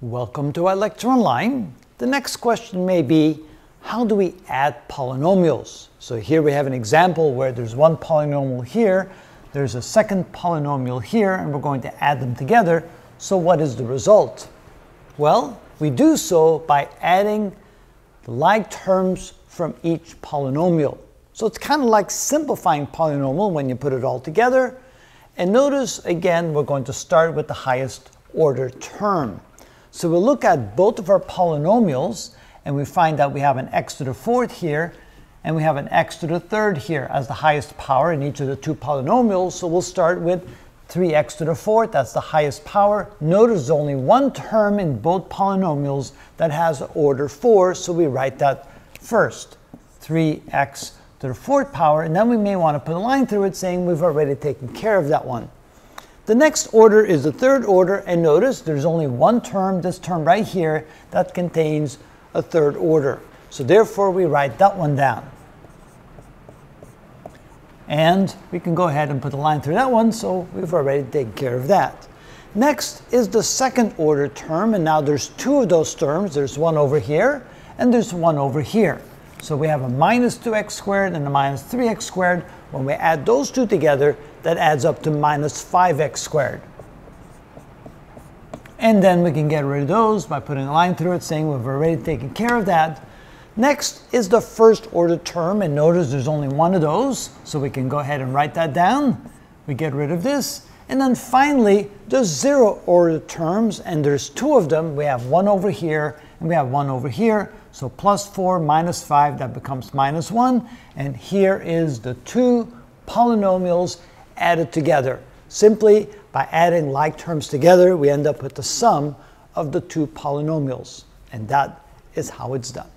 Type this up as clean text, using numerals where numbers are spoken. Welcome to our lecture online. The next question may be, how do we add polynomials? So here we have an example where there's one polynomial here, there's a second polynomial here, and we're going to add them together. So what is the result? Well, we do so by adding the like terms from each polynomial. So it's kind of like simplifying polynomial when you put it all together. And notice, again, we're going to start with the highest order term. So we'll look at both of our polynomials, and we find that we have an x to the fourth here, and we have an x to the third here as the highest power in each of the two polynomials. So we'll start with 3x to the fourth, that's the highest power. Notice there's only one term in both polynomials that has order 4, so we write that first, 3x to the fourth power, and then we may want to put a line through it saying we've already taken care of that one. The next order is the third order, and notice there's only one term, this term right here, that contains a third order. So therefore we write that one down. And we can go ahead and put a line through that one, so we've already taken care of that. Next is the second order term, and now there's two of those terms. There's one over here, and there's one over here. So we have a minus 2x squared and a minus 3x squared. When we add those two together, that adds up to minus 5x squared. And then we can get rid of those by putting a line through it, saying we've already taken care of that. Next is the first order term, and notice there's only one of those, so we can go ahead and write that down. We get rid of this. And then finally, there's zero order terms, and there's two of them. We have one over here, and we have one over here. So plus 4 minus 5, that becomes minus 1. And here is the two polynomials added together. Simply by adding like terms together, we end up with the sum of the two polynomials. And that is how it's done.